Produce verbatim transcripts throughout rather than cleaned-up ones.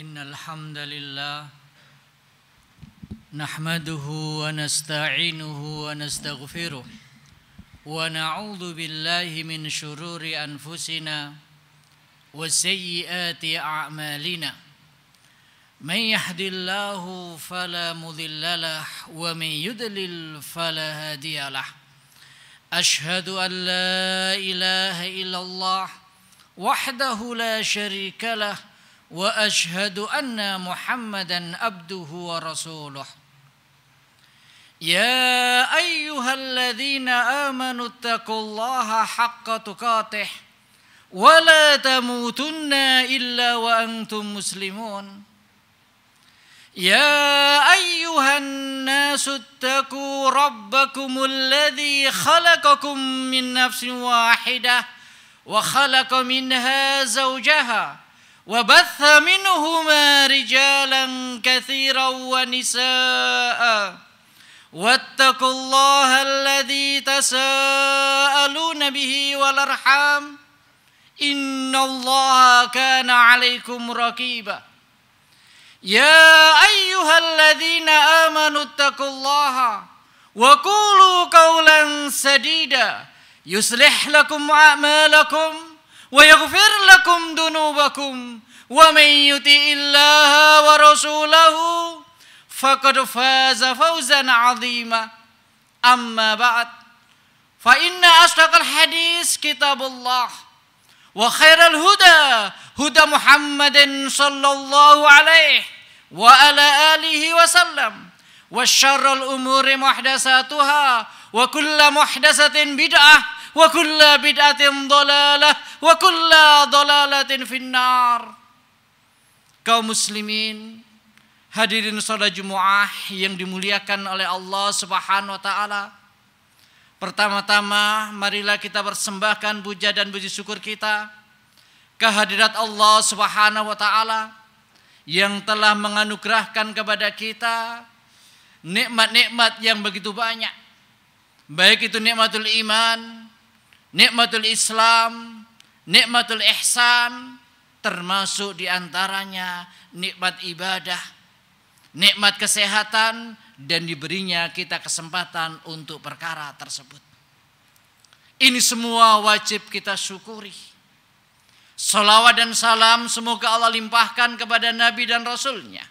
Innal hamdalillah nahmaduhu wa nasta'inuhu wa nastaghfiruh wa na'udzu billahi min syururi anfusina wa sayyiati a'malina may yahdihillahu fala mudilla lahu wa may yudlil fala hadiya lahu ashhadu an la ilaha illallah wahdahu la syarika lahu wa ashhadu anna Muhammadan abduhu wa rasuluh. Ya ayyuhalladzina amanu taqullaha haqqa tuqatih wa la tamutunna illa wa antum muslimun. Ya ayyuhan nasu taqu rabbakumul ladzi khalaqakum min nafsin wahidah wa khalaqa minha zawjaha وبث منهما رجالا كثيرا ونساء واتقوا الله الذي تساءلون به والأرحام إن الله كان عليكم رقيبا يا أيها الذين آمنوا اتقوا الله وقولوا قولا سديدا يصلح لكم أعمالكم ويغفر لكم ذنوبكم ومن يطع الله ورسوله فقد فاز فوزا عظيما أما بعد فإن أصدق الحديث كتاب الله وخير الهدى هدى محمد صلى الله عليه وعلى آله وسلم وشر الأمور محدثاتها وكل محدثة بدعة wa kullu bid'atin dhalalah wa kullu dhalalatin finnar. Kaum muslimin, hadirin salat Jumat yang dimuliakan oleh Allah Subhanahu wa taala. Pertama-tama marilah kita persembahkan puja dan puji syukur kita kehadirat Allah Subhanahu wa taala yang telah menganugerahkan kepada kita nikmat-nikmat yang begitu banyak. Baik itu nikmatul iman, nikmatul Islam, nikmatul ihsan, termasuk diantaranya nikmat ibadah, nikmat kesehatan, dan diberinya kita kesempatan untuk perkara tersebut. Ini semua wajib kita syukuri. Salawat dan salam semoga Allah limpahkan kepada Nabi dan Rasulnya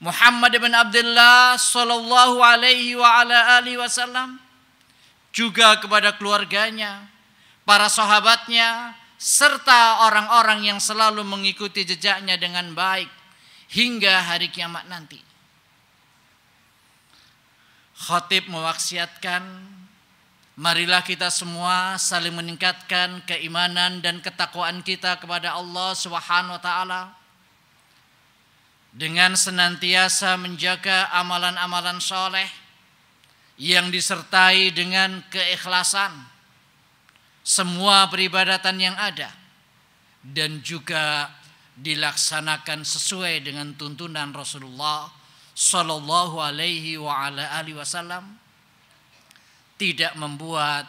Muhammad bin Abdullah sallallahu alaihi wa ala alihi wasallam, juga kepada keluarganya, para sahabatnya, serta orang-orang yang selalu mengikuti jejaknya dengan baik hingga hari kiamat nanti. Khatib mewaksiatkan, marilah kita semua saling meningkatkan keimanan dan ketakwaan kita kepada Allah Subhanahu wa taala dengan senantiasa menjaga amalan-amalan soleh yang disertai dengan keikhlasan semua peribadatan yang ada dan juga dilaksanakan sesuai dengan tuntunan Rasulullah Shallallahu Alaihi Wasallam, tidak membuat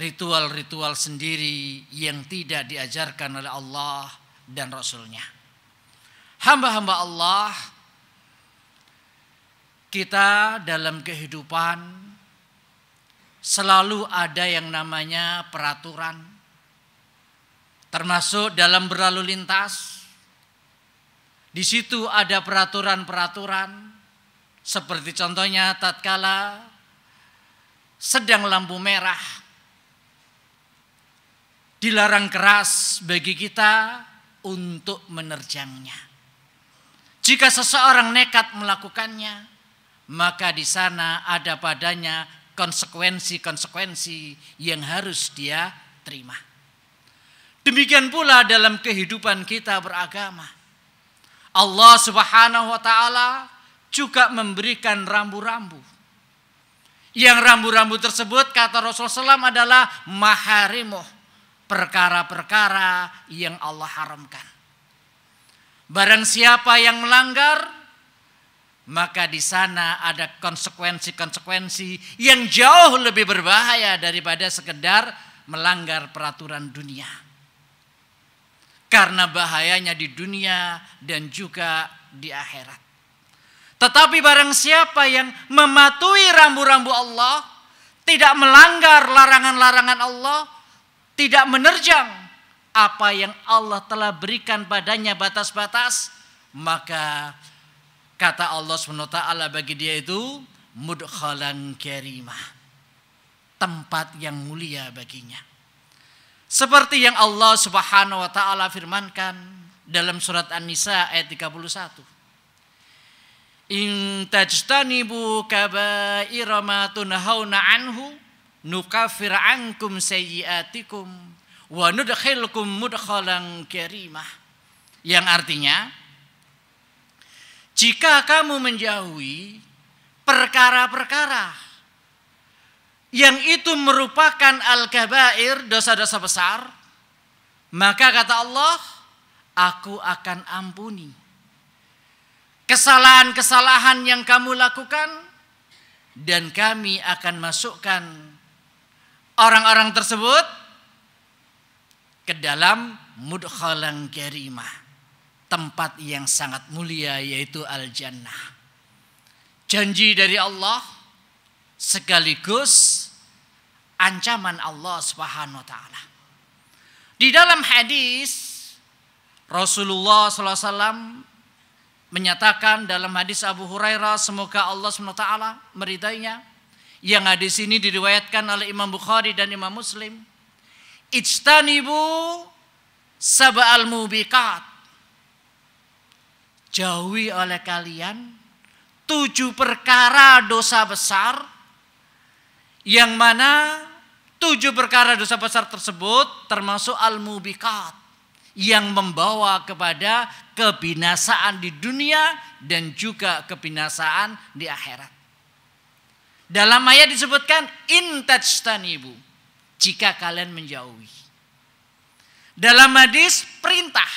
ritual-ritual sendiri yang tidak diajarkan oleh Allah dan Rasulnya. Hamba-hamba Allah, kita dalam kehidupan selalu ada yang namanya peraturan, termasuk dalam berlalu lintas. Di situ ada peraturan-peraturan, seperti contohnya tatkala sedang lampu merah, dilarang keras bagi kita untuk menerjangnya. Jika seseorang nekat melakukannya, maka di sana ada padanya konsekuensi-konsekuensi yang harus dia terima. Demikian pula dalam kehidupan kita beragama. Allah Subhanahu wa taala juga memberikan rambu-rambu. Yang rambu-rambu tersebut kata Rasulullah shallallahu alaihi wasallam adalah maharimuh, perkara-perkara yang Allah haramkan. Barang siapa yang melanggar, maka di sana ada konsekuensi-konsekuensi yang jauh lebih berbahaya daripada sekedar melanggar peraturan dunia. karena bahayanya di dunia dan juga di akhirat. Tetapi barang siapa yang mematuhi rambu-rambu Allah, tidak melanggar larangan-larangan Allah, tidak menerjang apa yang Allah telah berikan padanya batas-batas, maka kata Allah subhanahu wa taala bagi dia itu mudkhalan karimah, tempat yang mulia baginya. Seperti yang Allah subhanahu wa ta'ala firmankan dalam surat An-Nisa ayat tiga puluh satu. In tajtanibu kaba'ira ma tunhauna anhu nukafir ankum sayyi'atikum wa nudkhilkum mudkhalan karimah. Yang artinya, jika kamu menjauhi perkara-perkara yang itu merupakan al-kabair, dosa-dosa besar, maka kata Allah, aku akan ampuni kesalahan-kesalahan yang kamu lakukan, dan kami akan masukkan orang-orang tersebut ke dalam mudkhalan karimah, tempat yang sangat mulia, yaitu al-jannah. Janji dari Allah sekaligus ancaman Allah subhanahu wa ta'ala. Di dalam hadis Rasulullah shallallahu alaihi wasallam menyatakan dalam hadis Abu Hurairah, semoga Allah subhanahu wa ta'ala meridainya, yang hadis ini diriwayatkan oleh Imam Bukhari dan Imam Muslim, ijtanibu sab'al mubiqat, jauhi oleh kalian tujuh perkara dosa besar, yang mana tujuh perkara dosa besar tersebut termasuk al-mubiqat, yang membawa kepada kebinasaan di dunia dan juga kebinasaan di akhirat. Dalam ayat disebutkan in tajtanibu, jika kalian menjauhi. Dalam hadis perintah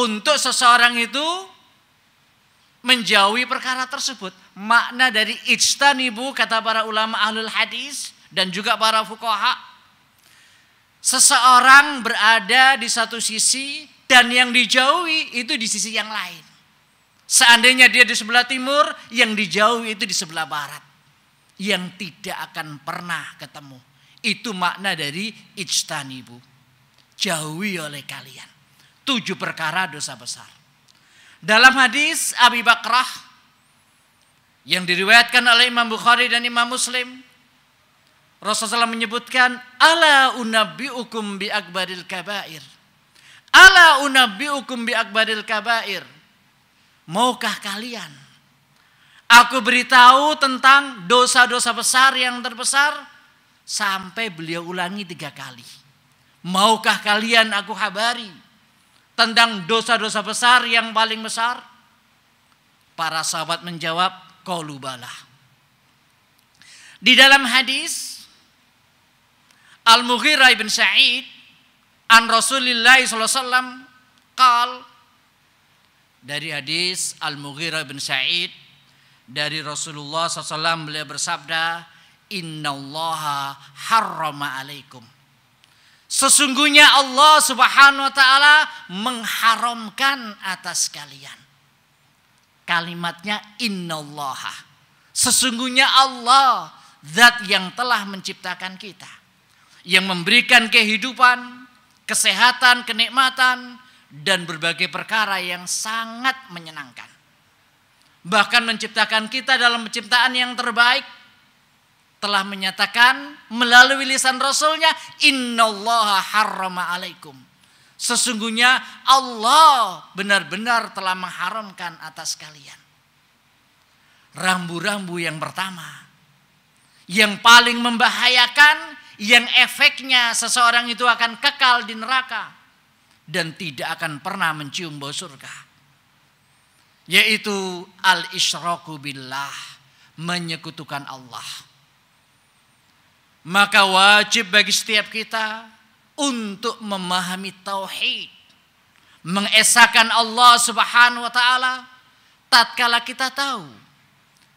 untuk seseorang itu menjauhi perkara tersebut. Makna dari ijtanibu, kata para ulama ahlul hadis dan juga para fuqaha, seseorang berada di satu sisi dan yang dijauhi itu di sisi yang lain. Seandainya dia di sebelah timur, yang dijauhi itu di sebelah barat, yang tidak akan pernah ketemu. Itu makna dari ijtanibu, jauhi oleh kalian tujuh perkara dosa besar. Dalam hadis Abi Bakrah yang diriwayatkan oleh Imam Bukhari dan Imam Muslim, Rasulullah menyebutkan, ala unabbiukum bi akbaril kabair, ala unabbiukum bi akbaril kabair, maukah kalian aku beritahu tentang dosa-dosa besar yang terbesar? Sampai beliau ulangi tiga kali, maukah kalian aku habari tentang dosa-dosa besar yang paling besar? Para sahabat menjawab, qalu bala. Di dalam hadis Al-Mughirah bin Sa'id an Rasulillah sallallahu alaihi wasallam qal, dari hadis Al-Mughirah bin Sa'id dari Rasulullah sallallahu alaihi wasallam, beliau bersabda, innallaha harrama alaikum, sesungguhnya Allah subhanahu wa ta'ala mengharamkan atas kalian. Kalimatnya innallaha, sesungguhnya Allah, zat yang telah menciptakan kita, yang memberikan kehidupan, kesehatan, kenikmatan, dan berbagai perkara yang sangat menyenangkan. Bahkan menciptakan kita dalam penciptaan yang terbaik, telah menyatakan melalui lisan Rasulnya, innallaha harrama alaikum, sesungguhnya Allah benar-benar telah mengharamkan atas kalian. Rambu-rambu yang pertama, yang paling membahayakan, yang efeknya seseorang itu akan kekal di neraka dan tidak akan pernah mencium bau surga, yaitu al-isyraku billah, menyekutukan Allah. Maka wajib bagi setiap kita untuk memahami tauhid, mengesahkan Allah subhanahu wa ta'ala, tatkala kita tahu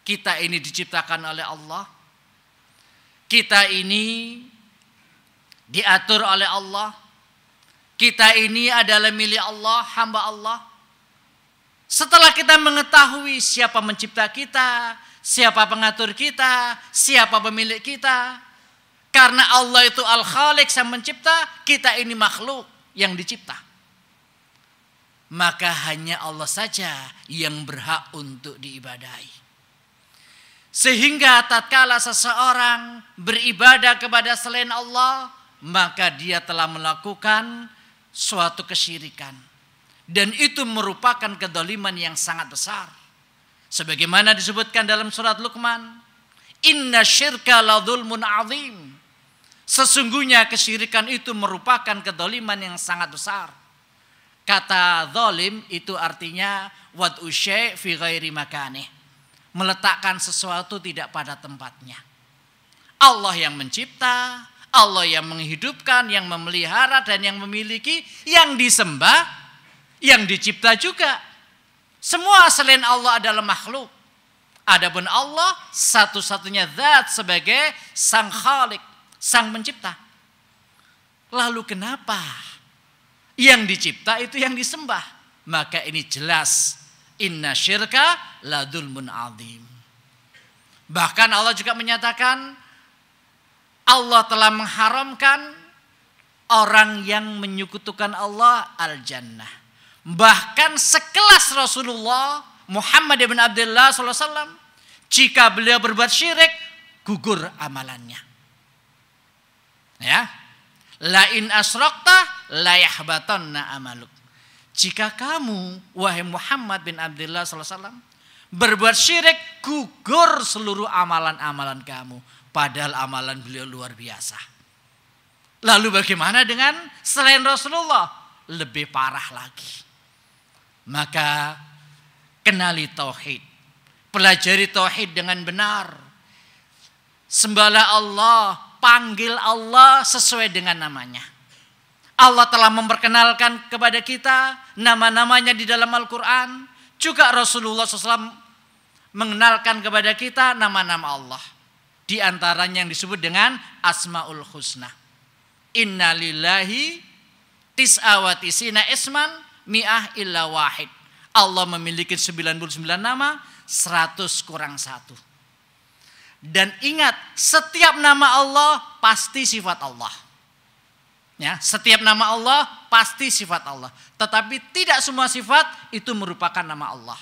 kita ini diciptakan oleh Allah, kita ini diatur oleh Allah, Kita ini adalah milik Allah, hamba Allah. Setelah kita mengetahui siapa mencipta kita, siapa pengatur kita, siapa pemilik kita. Karena Allah itu Al-Khaliq yang mencipta, kita ini makhluk yang dicipta. Maka hanya Allah saja yang berhak untuk diibadahi. Sehingga tatkala seseorang beribadah kepada selain Allah, maka dia telah melakukan suatu kesyirikan. Dan itu merupakan kedzaliman yang sangat besar. Sebagaimana disebutkan dalam surat Luqman, "Inna syirka la dzulmun 'adzim." Sesungguhnya kesyirikan itu merupakan kedzaliman yang sangat besar. Kata zalim itu artinya wad'u syai' fi ghairi makanih. Meletakkan sesuatu tidak pada tempatnya. Allah yang mencipta, Allah yang menghidupkan, yang memelihara dan yang memiliki, yang disembah, yang dicipta juga. Semua selain Allah adalah makhluk. Adapun Allah satu-satunya zat sebagai sang khalik, sang pencipta. Lalu kenapa yang dicipta itu yang disembah? Maka ini jelas. Inna syirka la dzulmun adzim. Bahkan Allah juga menyatakan Allah telah mengharamkan orang yang menyekutukan Allah al-jannah. Bahkan sekelas Rasulullah Muhammad bin Abdullah sallallahu alaihi wasallam, jika beliau berbuat syirik gugur amalannya. Ya. La in asyraqta la yahbatanna amaluk. Jika kamu, wahai Muhammad bin Abdullah sallallahu alaihi wasallam, berbuat syirik, gugur seluruh amalan-amalan kamu. Padahal amalan beliau luar biasa. Lalu bagaimana dengan selain Rasulullah? Lebih parah lagi. Maka kenali tauhid. Pelajari tauhid dengan benar. Sembahlah Allah, panggil Allah sesuai dengan namanya. Allah telah memperkenalkan kepada kita nama-namanya di dalam Al-Quran. Juga Rasulullah shallallahu alaihi wasallam mengenalkan kepada kita nama-nama Allah. Di antaranya yang disebut dengan Asma'ul Husna. Inna lillahi tis'awatisina isman mi'ah illa wahid. Allah memiliki sembilan puluh sembilan nama, seratus kurang satu. Dan ingat, setiap nama Allah pasti sifat Allah. Ya, setiap nama Allah pasti sifat Allah. Tetapi tidak semua sifat itu merupakan nama Allah.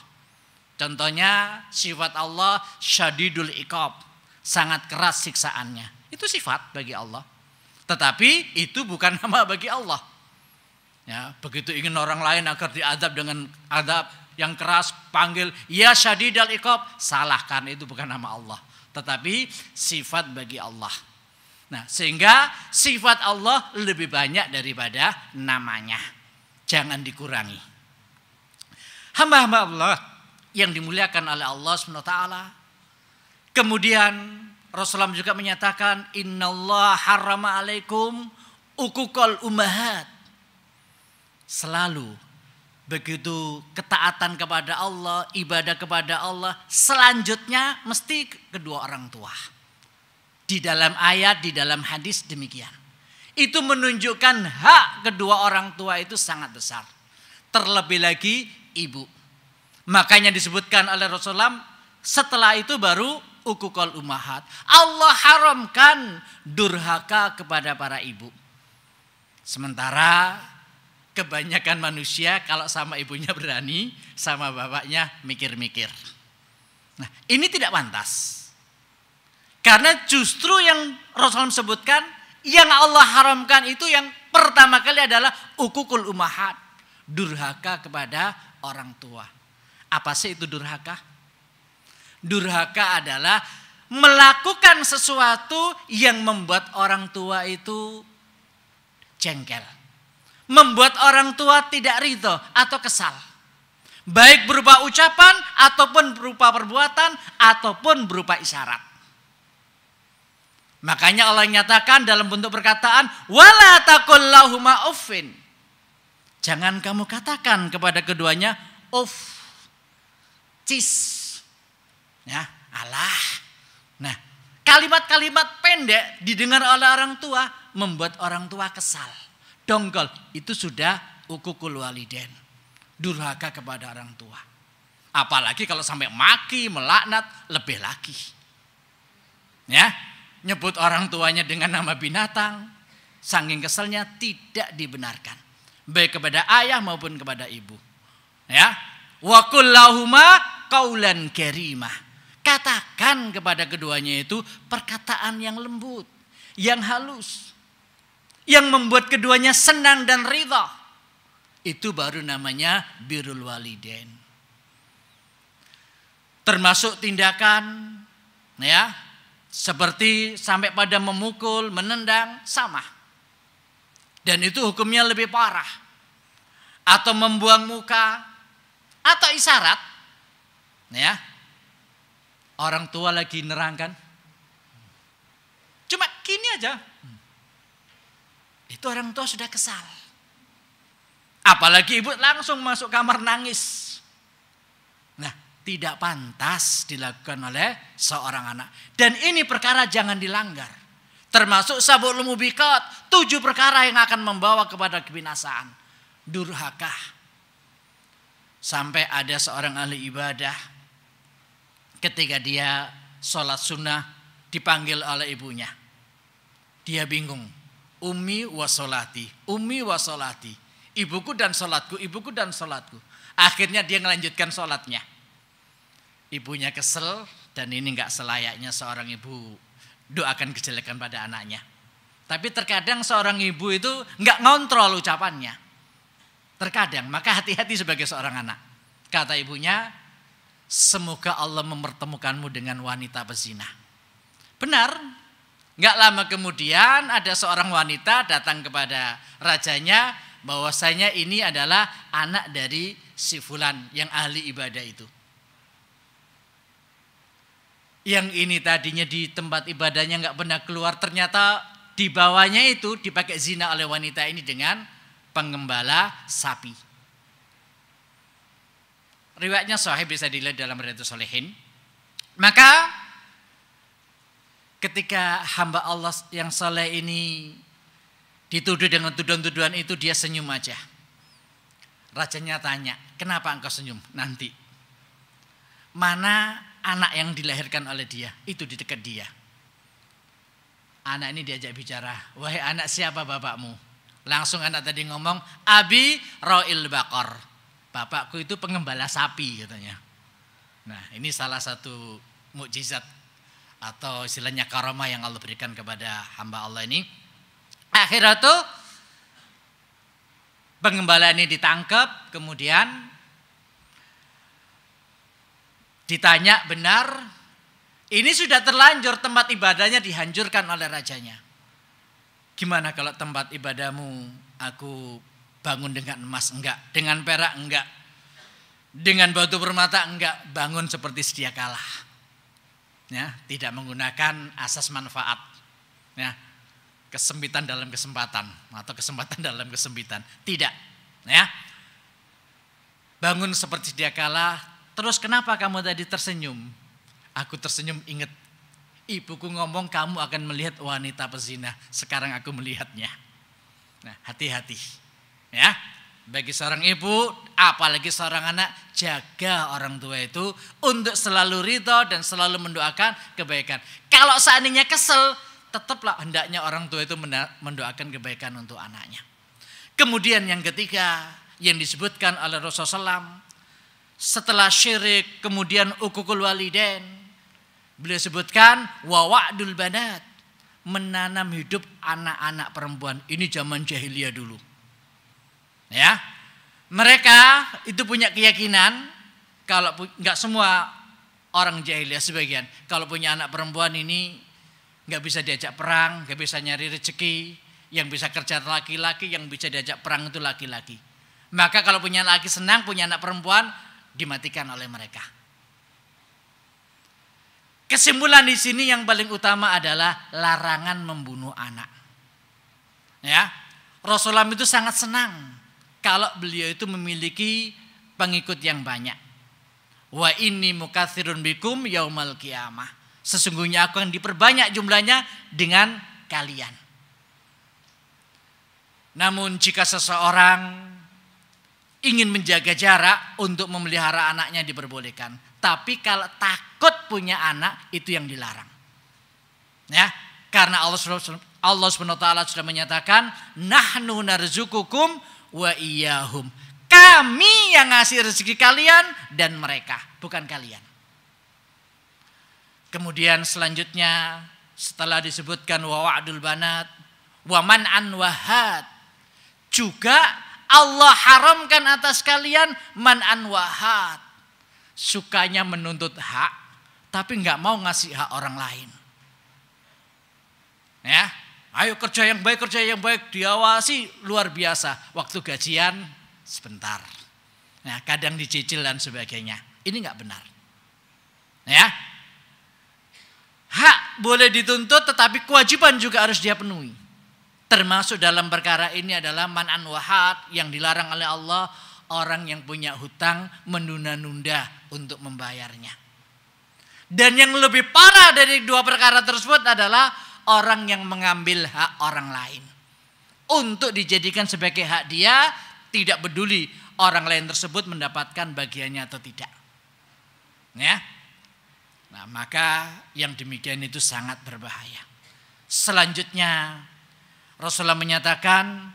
Contohnya sifat Allah syadidul iqab. Sangat keras siksaannya. Itu sifat bagi Allah. Tetapi itu bukan nama bagi Allah. Ya, begitu ingin orang lain agar diadab dengan adab yang keras, panggil ya syadidul iqab. Salah, karena itu bukan nama Allah. Tetapi sifat bagi Allah. Nah, sehingga sifat Allah lebih banyak daripada namanya. Jangan dikurangi. Hamba-hamba Allah yang dimuliakan oleh Allah subhanahu wa taala. Kemudian Rasulullah juga menyatakan, Innallaha harrama alaikum uquqal ummahat. Selalu begitu ketaatan kepada Allah, ibadah kepada Allah, selanjutnya mesti kedua orang tua. Di dalam ayat, di dalam hadis demikian. Itu menunjukkan hak kedua orang tua itu sangat besar. Terlebih lagi ibu. Makanya disebutkan oleh Rasulullah, setelah itu baru uquqal ummahat. Allah haramkan durhaka kepada para ibu. Sementara kebanyakan manusia kalau sama ibunya berani, sama bapaknya mikir-mikir. Nah, ini tidak pantas. Karena justru yang Rasulullah sebutkan, yang Allah haramkan itu yang pertama kali adalah uququl ummahat, durhaka kepada orang tua. Apa sih itu durhaka? Durhaka adalah melakukan sesuatu yang membuat orang tua itu jengkel. Membuat orang tua tidak ridho atau kesal. Baik berupa ucapan, ataupun berupa perbuatan, ataupun berupa isyarat. Makanya Allah nyatakan dalam bentuk perkataan, wala taqul lahuma uffin. Jangan kamu katakan kepada keduanya uff. Cis. Ya, alah. Nah, kalimat-kalimat pendek didengar oleh orang tua membuat orang tua kesal. dongkol, itu sudah uququl walidain, durhaka kepada orang tua. Apalagi kalau sampai maki, melaknat, lebih lagi. Ya, nyebut orang tuanya dengan nama binatang, saking keselnya tidak dibenarkan, baik kepada ayah maupun kepada ibu. Ya, wa qul lahuma qaulan karimah. Katakan kepada keduanya itu perkataan yang lembut, yang halus, yang membuat keduanya senang dan ridha. Itu baru namanya birrul walidain. Termasuk tindakan ya, seperti sampai pada memukul, menendang, sama. Dan itu hukumnya lebih parah. Atau membuang muka, atau isyarat ya. Orang tua lagi nerangkan, cuma gini aja, itu orang tua sudah kesal. Apalagi ibu langsung masuk kamar nangis. Nah, tidak pantas dilakukan oleh seorang anak. Dan ini perkara jangan dilanggar. Termasuk sab'ul mubiqat, tujuh perkara yang akan membawa kepada kebinasaan. Durhaka. Sampai ada seorang ahli ibadah, ketika dia sholat sunnah dipanggil oleh ibunya. Dia bingung. Ummi wa sholati, ummi wa sholati. Ibuku dan sholatku, ibuku dan sholatku. Akhirnya dia melanjutkan sholatnya. Ibunya kesel dan ini nggak selayaknya seorang ibu doakan kejelekan pada anaknya. Tapi terkadang seorang ibu itu nggak ngontrol ucapannya. Terkadang, maka hati-hati sebagai seorang anak. Kata ibunya, semoga Allah mempertemukanmu dengan wanita pezina. Benar, nggak lama kemudian ada seorang wanita datang kepada rajanya bahwasanya ini adalah anak dari si fulan yang ahli ibadah itu. Yang ini tadinya di tempat ibadahnya nggak pernah keluar, ternyata dibawanya itu dipakai zina oleh wanita ini dengan pengembala sapi. Riwayatnya sahih, bisa dilihat dalam Riyadhus Shalihin. Maka ketika hamba Allah yang saleh ini dituduh dengan tuduhan-tuduhan itu, dia senyum aja. Rajanya tanya, kenapa engkau senyum? Nanti mana anak yang dilahirkan oleh dia? Itu di dekat dia. Anak ini diajak bicara. Wahai anak, siapa bapakmu? Langsung anak tadi ngomong, abi ra'il baqar. Bapakku itu pengembala sapi katanya. Nah, ini salah satu mukjizat atau istilahnya karamah yang Allah berikan kepada hamba Allah ini. Akhirnya tuh pengembala ini ditangkap, kemudian ditanya benar. Ini sudah terlanjur tempat ibadahnya dihancurkan oleh rajanya. Gimana kalau tempat ibadahmu aku bangun dengan emas? Enggak. Dengan perak? Enggak. Dengan batu permata? Enggak. Bangun seperti sedia kala. Ya, tidak menggunakan asas manfaat. Ya, kesempitan dalam kesempatan atau kesempatan dalam kesempitan. Tidak. Ya. Bangun seperti sedia kala. Terus kenapa kamu tadi tersenyum? Aku tersenyum ingat ibuku ngomong kamu akan melihat wanita pezina. Sekarang aku melihatnya. Nah, hati-hati. Ya, bagi seorang ibu, apalagi seorang anak, jaga orang tua itu untuk selalu ridho dan selalu mendoakan kebaikan. Kalau seandainya kesel, tetaplah hendaknya orang tua itu mendoakan kebaikan untuk anaknya. Kemudian yang ketiga, yang disebutkan oleh Rasulullah shallallahu alaihi wasallam, setelah syirik, kemudian uququl walidain, beliau sebutkan, wa wa'dul banat, menanam hidup anak-anak perempuan. Ini zaman jahiliyah dulu. Ya, mereka itu punya keyakinan kalau nggak semua orang jahiliyah, sebagian kalau punya anak perempuan ini nggak bisa diajak perang, nggak bisa nyari rezeki, yang bisa kerja laki-laki, yang bisa diajak perang itu laki-laki. Maka kalau punya laki senang, punya anak perempuan dimatikan oleh mereka. Kesimpulan di sini yang paling utama adalah larangan membunuh anak. Ya, Rasulullah itu sangat senang kalau beliau itu memiliki pengikut yang banyak. Wa inni mukatsirun bikum yaumal qiyamah. Sesungguhnya aku yang diperbanyak jumlahnya dengan kalian. Namun jika seseorang ingin menjaga jarak untuk memelihara anaknya diperbolehkan. Tapi kalau takut punya anak itu yang dilarang. Ya, karena Allah Allah subhanahu wa taala sudah menyatakan, nahnu narzukukum wa iyahum. Kami yang ngasih rezeki kalian dan mereka, bukan kalian. Kemudian selanjutnya setelah disebutkan wa wa'dul banat, wa man'an wa had. Juga Allah haramkan atas kalian man'an wa had. Sukanya menuntut hak, tapi nggak mau ngasih hak orang lain. Ya, ayo kerja yang baik, kerja yang baik, diawasi luar biasa. Waktu gajian sebentar. Nah, kadang dicicil dan sebagainya. Ini nggak benar. Ya. Hak boleh dituntut tetapi kewajiban juga harus dia penuhi. Termasuk dalam perkara ini adalah man'an wahad, yang dilarang oleh Allah orang yang punya hutang menunda-nunda untuk membayarnya. Dan yang lebih parah dari dua perkara tersebut adalah orang yang mengambil hak orang lain untuk dijadikan sebagai hak dia, tidak peduli orang lain tersebut mendapatkan bagiannya atau tidak. Ya. Nah, maka yang demikian itu sangat berbahaya. Selanjutnya Rasulullah menyatakan,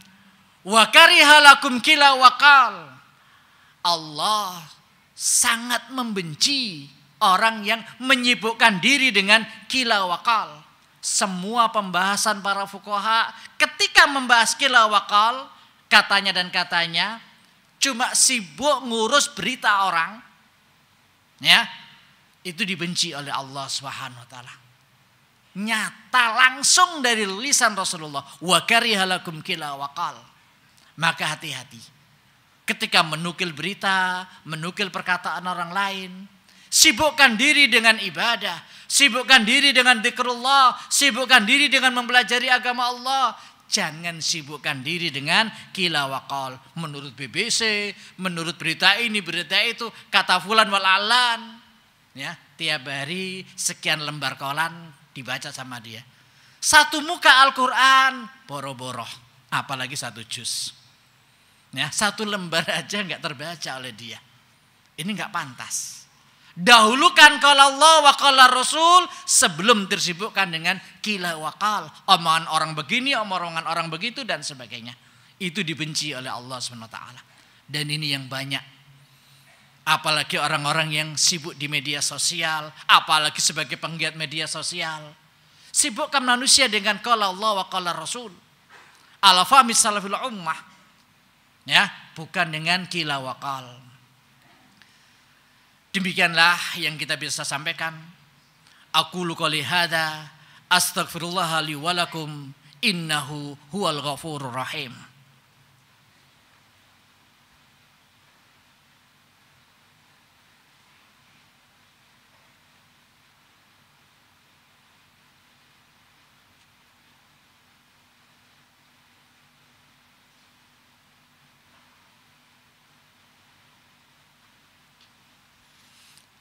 wa kariha lakum kila waqal. Allah sangat membenci orang yang menyibukkan diri dengan kila waqal. Semua pembahasan para fuqaha ketika membahas kila waqal, katanya dan katanya, cuma sibuk ngurus berita orang. Ya. Itu dibenci oleh Allah Subhanahu wa taala. Nyata langsung dari lisan Rasulullah, wa kariha lakum kila waqal. Maka hati-hati ketika menukil berita, menukil perkataan orang lain. Sibukkan diri dengan ibadah, sibukkan diri dengan zikrullah, sibukkan diri dengan mempelajari agama Allah. Jangan sibukkan diri dengan kila waqal, menurut B B C, menurut berita ini, berita itu, kata fulan wal alan. Ya, tiap hari sekian lembar kolan dibaca sama dia. Satu muka Al-Quran boro-boro, apalagi satu juz. Ya, satu lembar aja nggak terbaca oleh dia. Ini nggak pantas. Dahulukan qala Allah wa qala Rasul sebelum tersibukkan dengan kila waqal, omongan orang begini, omongan orang begitu dan sebagainya. Itu dibenci oleh Allah Subhanahu wa taala. Dan ini yang banyak. Apalagi orang-orang yang sibuk di media sosial, apalagi sebagai penggiat media sosial. Sibukkan manusia dengan qala Allah wa qala Rasul. Ala fahmi salafil ummah. Ya, bukan dengan kila waqal. Demikianlah yang kita bisa sampaikan. Aku quli hadza astaghfirullah li wa lakum innahu huwal ghafurur rahim.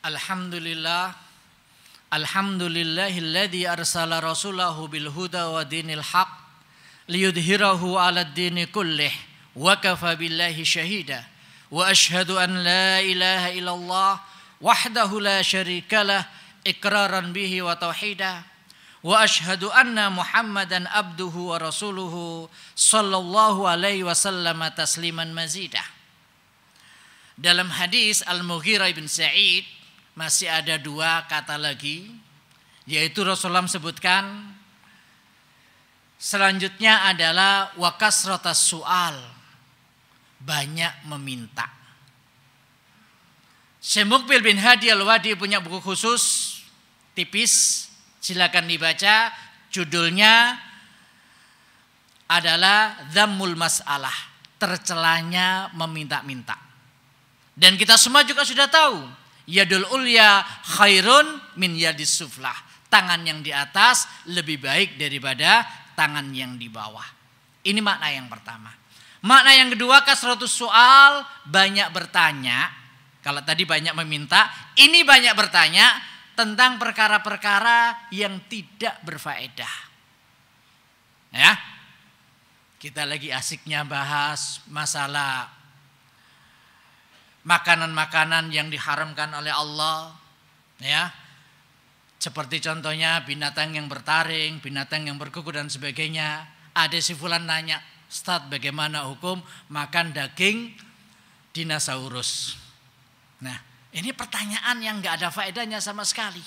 Alhamdulillah, alhamdulillahilladzi arsala rasulahu bil huda wa dinil haq liyudhhirahu 'alad dini kullih wa kafa billahi syahida wa asyhadu an la ilaha illallah wahdahu la syarikalah iqraran bihi wa tauhida wa asyhadu anna muhammadan abduhu wa rasuluhu sallallahu alaihi wasallam tasliman mazida. Dalam hadis Al-Mughirah bin Sa'id masih ada dua kata lagi, yaitu Rasulullah sebutkan selanjutnya adalah wa kasratas su'al, banyak meminta. Syekh Muqbil bin Hadi Al-Wadi punya buku khusus tipis, silakan dibaca, judulnya adalah Dhammul Mas'alah, tercelanya meminta-minta. Dan kita semua juga sudah tahu, yadul ulya khairun min yadis suflah. Tangan yang di atas lebih baik daripada tangan yang di bawah. Ini makna yang pertama. Makna yang kedua, kasratus soal, banyak bertanya. Kalau tadi banyak meminta, ini banyak bertanya tentang perkara-perkara yang tidak berfaedah. Ya, Kita lagi asiknya bahas masalah makanan-makanan yang diharamkan oleh Allah, ya. Seperti contohnya binatang yang bertaring, binatang yang berkuku dan sebagainya. Ada si fulan nanya, "Ustaz, bagaimana hukum makan daging dinosaurus?" Nah, ini pertanyaan yang nggak ada faedahnya sama sekali.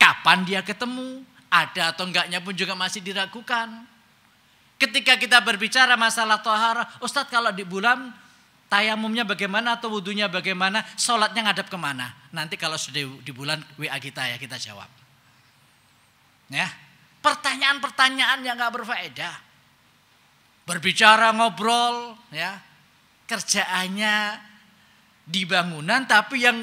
Kapan dia ketemu, ada atau enggaknya pun juga masih diragukan. Ketika kita berbicara masalah thaharah, Ustadz kalau di bulan tayamumnya bagaimana atau wudunya bagaimana, sholatnya ngadap kemana? Nanti kalau sudah di bulan W A kita ya kita jawab. Ya, pertanyaan-pertanyaan yang nggak berfaedah. Berbicara ngobrol, ya kerjaannya di bangunan, tapi yang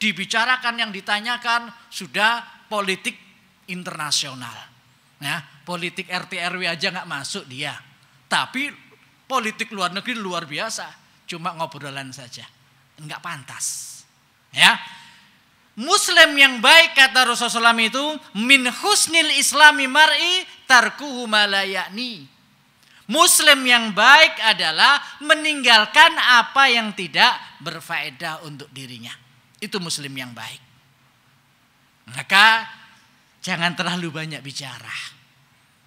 dibicarakan yang ditanyakan sudah politik internasional. Ya, politik R T R W aja nggak masuk dia, tapi politik luar negeri luar biasa, cuma ngobrolan saja, nggak pantas. Ya, Muslim yang baik kata Rasulullah shallallahu alaihi wasallam itu min husnil islami mar'i tarkuhu ma la ya'ni. Muslim yang baik adalah meninggalkan apa yang tidak berfaedah untuk dirinya. Itu Muslim yang baik. Maka jangan terlalu banyak bicara,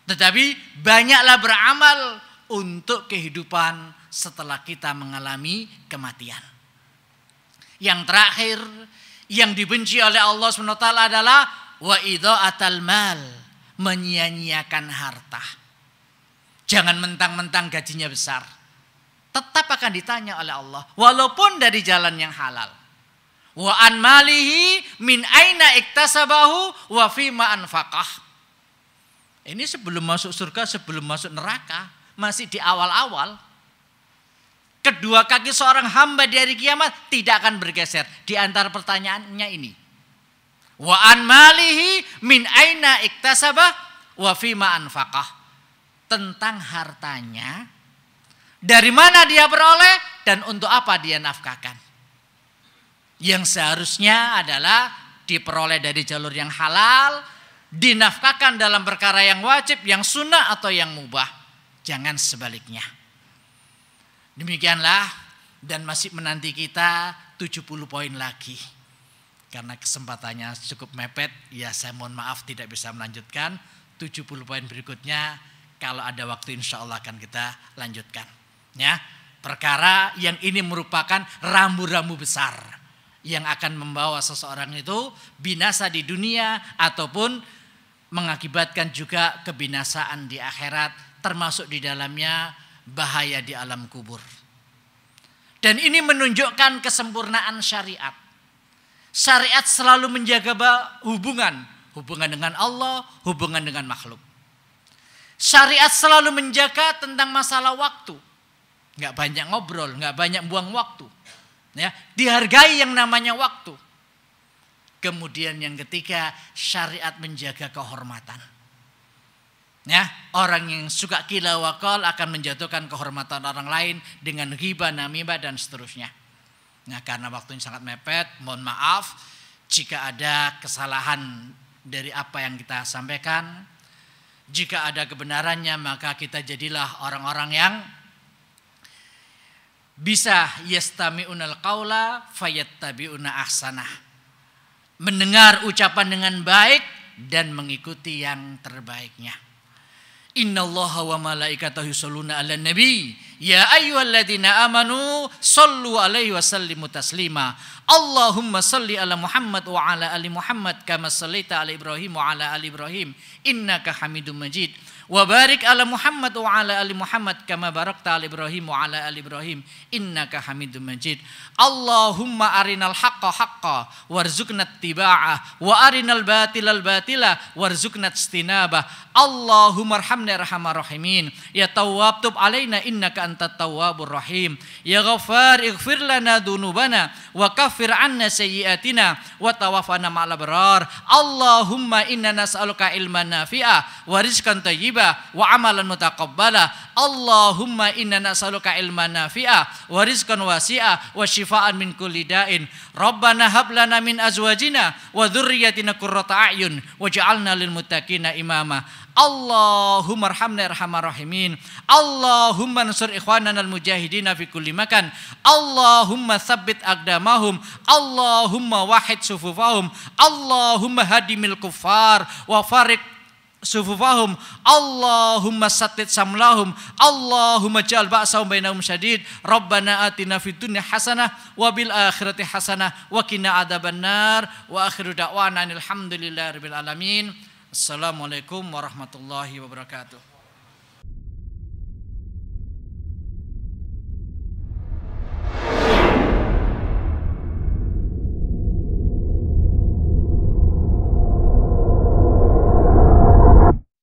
tetapi banyaklah beramal untuk kehidupan setelah kita mengalami kematian. Yang terakhir yang dibenci oleh Allah subhanahu wa taala adalah wa idha'atal mal, menyia-nyiakan harta. Jangan mentang-mentang gajinya besar, tetap akan ditanya oleh Allah walaupun dari jalan yang halal. Wa an malihi min aina iktasabahu wa fima anfaqah. Ini sebelum masuk surga, sebelum masuk neraka, masih di awal-awal. Kedua kaki seorang hamba di hari kiamat tidak akan bergeser. Di antara pertanyaannya ini. Wa an malihi min aina iktasabah wa fima anfaqah. Tentang hartanya, dari mana dia beroleh dan untuk apa dia nafkahkan. Yang seharusnya adalah diperoleh dari jalur yang halal, dinafkahkan dalam perkara yang wajib, yang sunnah atau yang mubah. Jangan sebaliknya. Demikianlah, dan masih menanti kita tujuh puluh poin lagi. Karena kesempatannya cukup mepet, ya saya mohon maaf tidak bisa melanjutkan. tujuh puluh poin berikutnya, kalau ada waktu insya Allah akan kita lanjutkan. Ya, perkara yang ini merupakan rambu-rambu besar yang akan membawa seseorang itu binasa di dunia ataupun mengakibatkan juga kebinasaan di akhirat, termasuk di dalamnya bahaya di alam kubur. Dan ini menunjukkan kesempurnaan syariat. Syariat selalu menjaga hubungan, hubungan dengan Allah, hubungan dengan makhluk. Syariat selalu menjaga tentang masalah waktu. Nggak banyak ngobrol, nggak banyak buang waktu. Ya, dihargai yang namanya waktu. Kemudian yang ketiga, syariat menjaga kehormatan. Ya, orang yang suka qila wa qal akan menjatuhkan kehormatan orang lain dengan ghibah, namimah dan seterusnya. Nah, karena waktunya sangat mepet, mohon maaf jika ada kesalahan dari apa yang kita sampaikan. Jika ada kebenarannya, maka kita jadilah orang-orang yang bisa yastami'unal qawla fayattabi'una ahsanah. Mendengar ucapan dengan baik dan mengikuti yang terbaiknya. Innallaha wa malaikatahu yusholluna 'alan nabi ya ayyuhalladzina amanu shallu 'alaihi wa sallimu taslima. Allahumma shalli 'ala Muhammad wa 'ala ali Muhammad kama shallaita 'ala Ibrahim wa 'ala ali Ibrahim innaka Hamidum Majid. Wa barik ala Muhammad wa ala ali Muhammad kama barakta ala Ibrahim wa ala ali Ibrahim innaka Hamidum Majid. Allahumma arinal haqqa haqqa warzuqna ittiba'ah wa arinal batilal batila warzuqna istinabah. Allahumma arhamna arhamar rahimin ya tawwab tub alaina innaka antat tawwabur rahim ya ghaffar ighfir lana dhunubana wa kaffir 'anna sayyi'atina wa tawaffana ma'al abrar. Allahumma inna nas'aluka ilman nafi'a wa rizqan thayyib wa amalan mutaqabbala. Allahumma inna nas'aluka ilman nafi'ah wa rizqan wasi'ah wa syifaan min kulli da'in. Rabbana hab lana min azwajina wa dzurriyyatina qurrata a'yun waj'alna lil muttaqina imama. Allahumma arhamna arhamar rahimin. Allahumma ansur ikhwanana al-mujahidina fi kulli makan. Allahumma tsabbit aqdamahum. Allahumma wahid sufufahum. Allahumma hadimil kuffar wa farik sufufahum. Allahumma satit samlahum. Allahumma ja'al ba'sahum bainahum syadid. Rabbana atina fid dunya hasanah wa bil akhirati hasanah wa qina adzabannar. Wa akhiru da'wana alhamdulillahi rabbil alamin. Assalamualaikum warahmatullahi wabarakatuh.